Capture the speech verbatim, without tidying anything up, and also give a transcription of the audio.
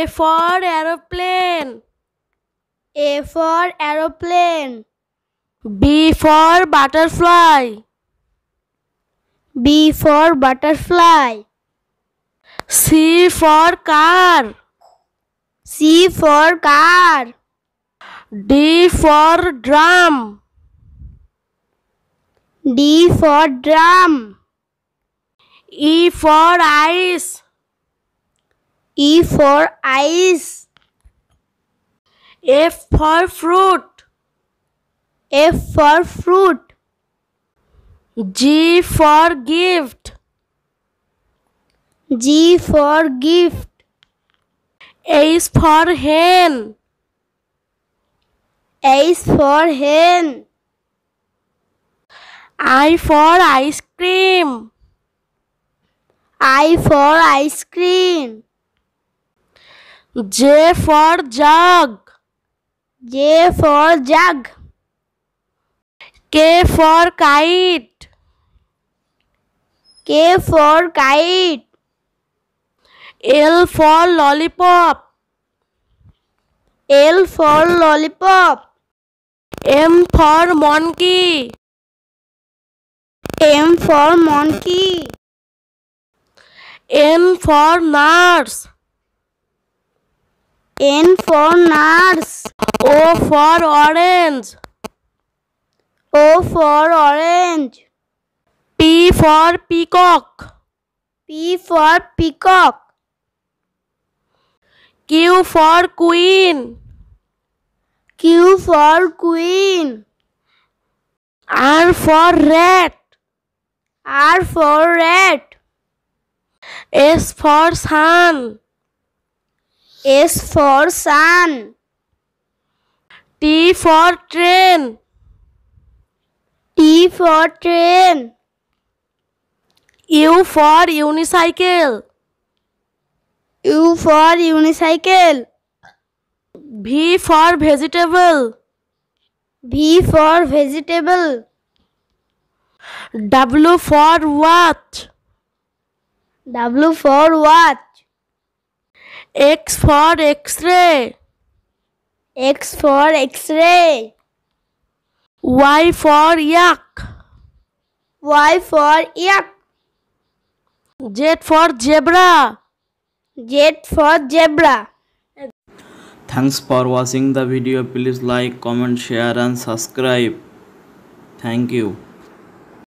A for aeroplane. A for aeroplane. B for butterfly. B for butterfly. C for car. C for car. D for drum. D for drum. E for ice. E for ice. F for fruit. F for fruit. G for gift. G for gift. H for hen. H for hen. I for ice cream. I for ice cream. J for jug. J for jug. K for kite. K for kite. L for lollipop. L for lollipop. M for monkey. M for monkey. N for nurse. N for nurse. O for orange. O for orange. P for peacock. P for peacock. Q for queen. Q for queen. R for rat. R for rat. S for sun. S for sun. T for train. T for train. U for unicycle. U for unicycle. V for vegetable. V for vegetable. W for watch. W for watch. X for X-ray. X for X-ray. Y for yak. Y for yak. Z for zebra. Z for zebra. Thanks for watching the video. Please like, comment, share and subscribe. Thank you.